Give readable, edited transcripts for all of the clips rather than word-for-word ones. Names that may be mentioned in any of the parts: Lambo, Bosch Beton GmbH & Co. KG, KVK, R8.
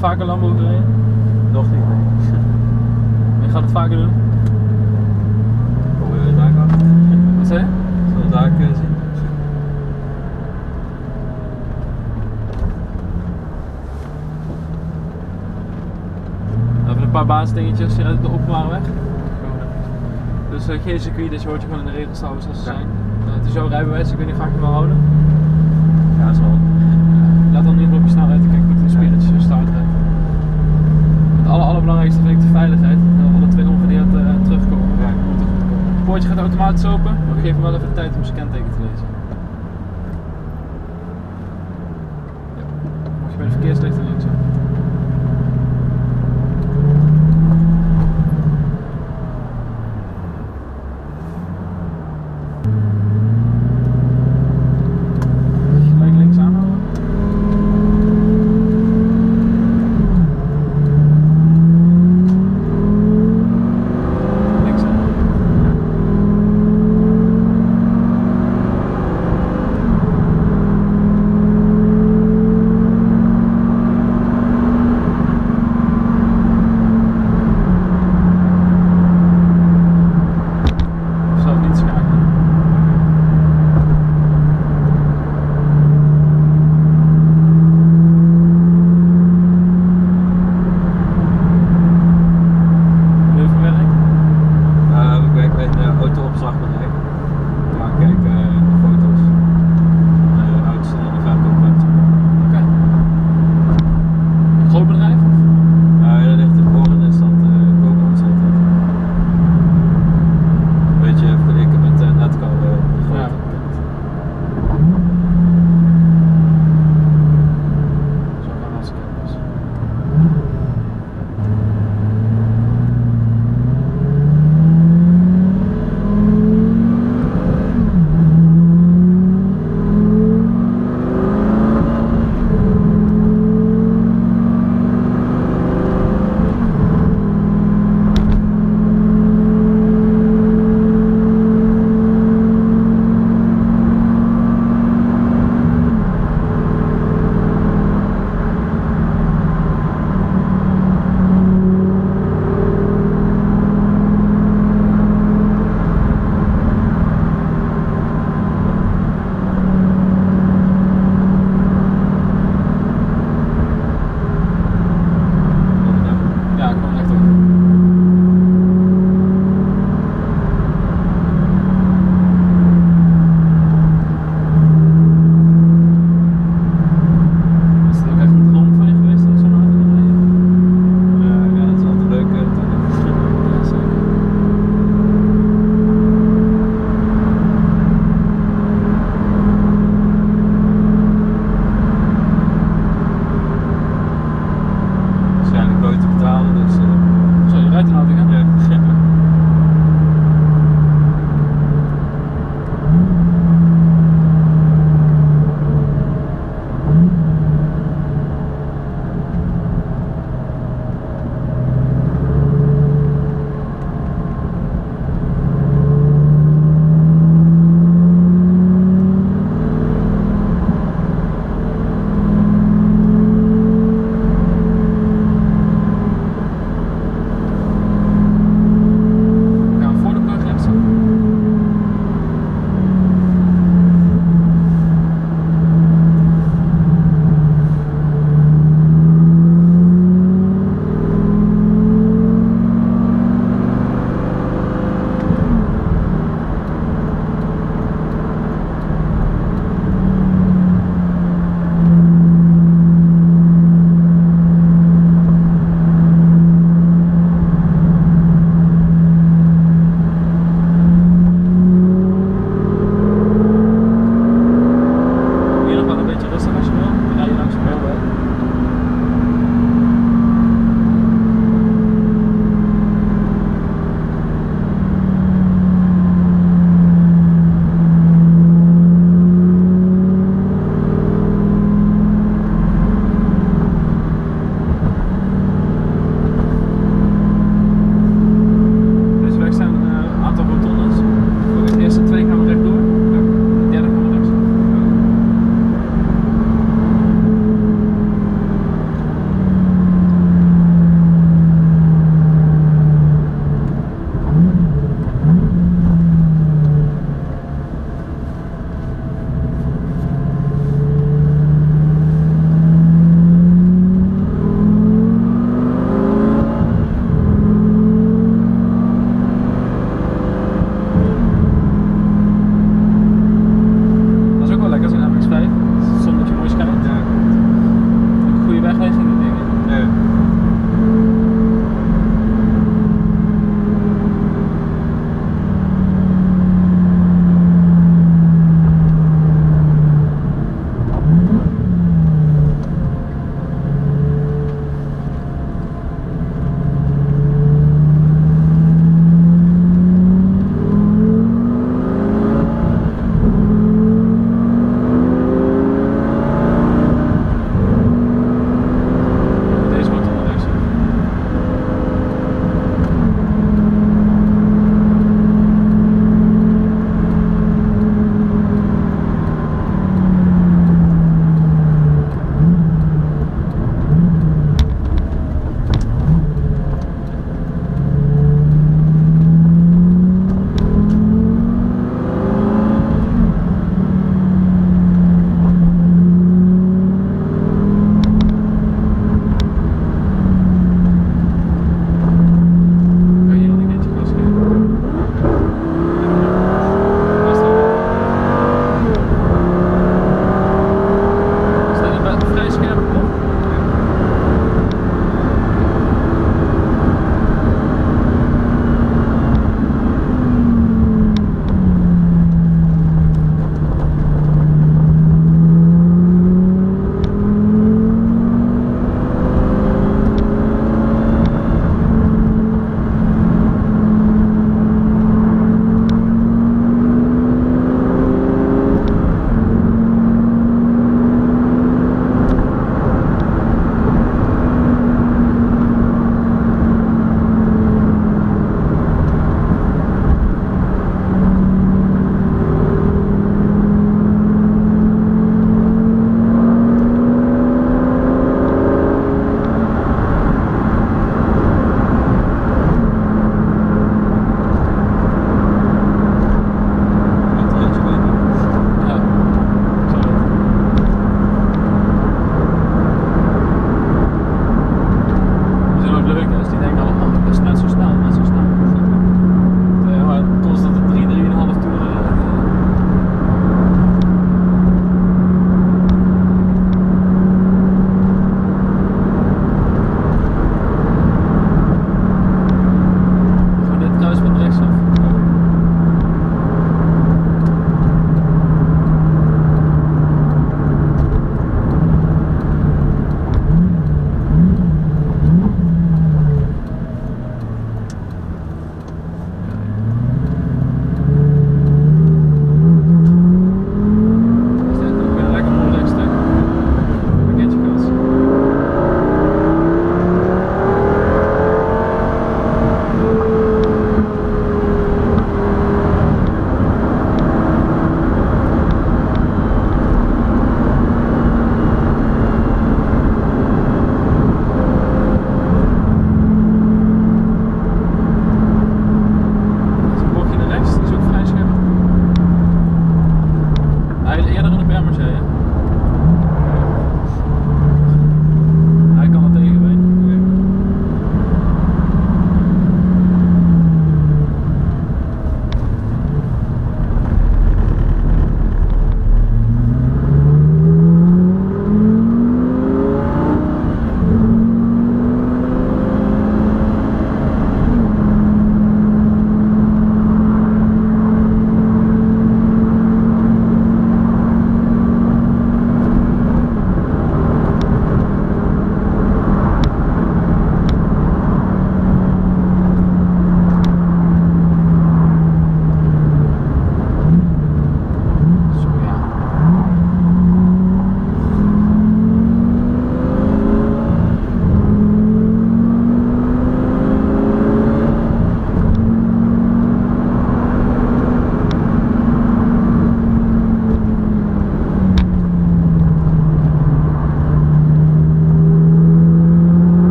vaker Lambo rijden? Nog niet, nee. En je gaat het vaker doen? Kom je weer daar aan? Wat zei je? Zullen we daar zien? Even een paar basisdingetjes hier uit de Oppenbaarweg. Dus geen circuit, dus je hoort je gewoon in de regels zoals ze zijn. Het is jouw rijbewijs, ik weet niet vaak je wel houden. Ja, zo. Laat dan niet op je snelheid en kijk goed in de spiegel dat je zo staart rijdt. Het allerbelangrijkste vind ik de veiligheid. Dat alle twee ongedeerd terugkomen. Ja, komt goed komen. Het poortje gaat automatisch open, maar geef hem wel even de tijd om zijn kenteken te lezen. Ja. Mocht je bij de verkeerslichten links zijn.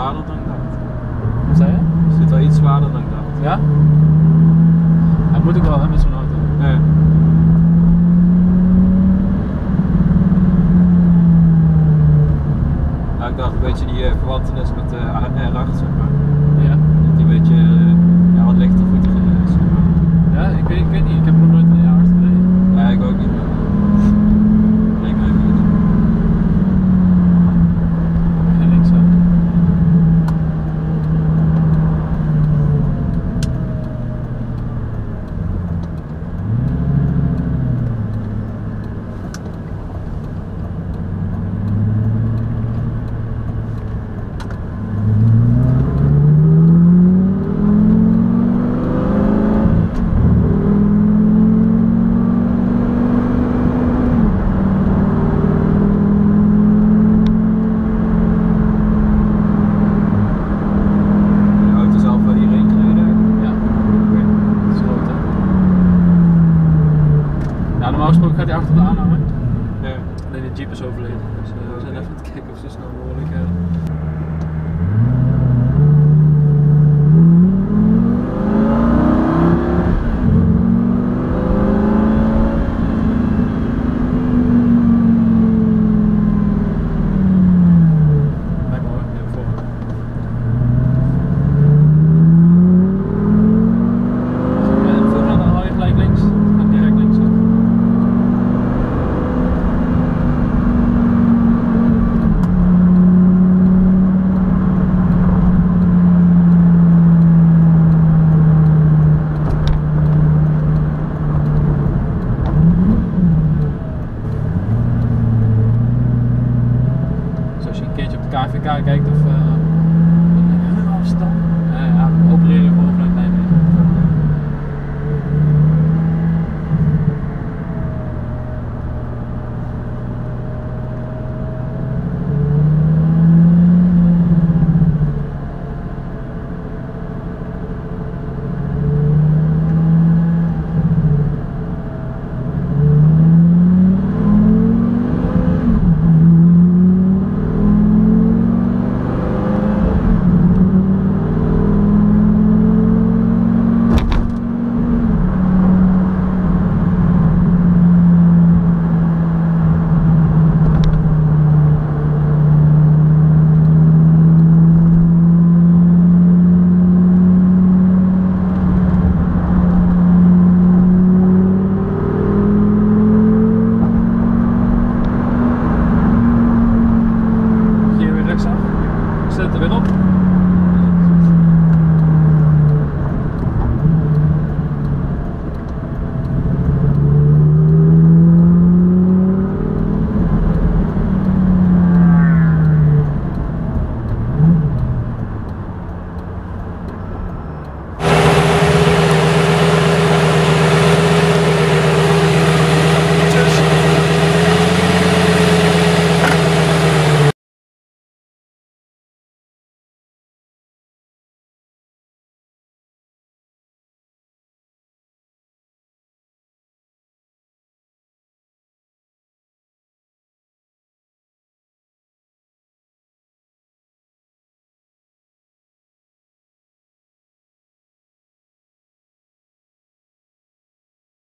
zwaarder dan ik dacht. Wat zei je? Is dit wel iets zwaarder dan ik dacht. Ja? Dat moet ik wel, hè, met zo'n auto. Nee. Nou, ik dacht een beetje die verwantenis met de R8, zeg maar. Ja. Dat die een beetje ja, wat lichter voetig is, zeg maar. Ja, ik weet niet. Ik heb nog nooit een R8 gereden. Nee, ik ook niet. KVK kijkt of een hele afstand.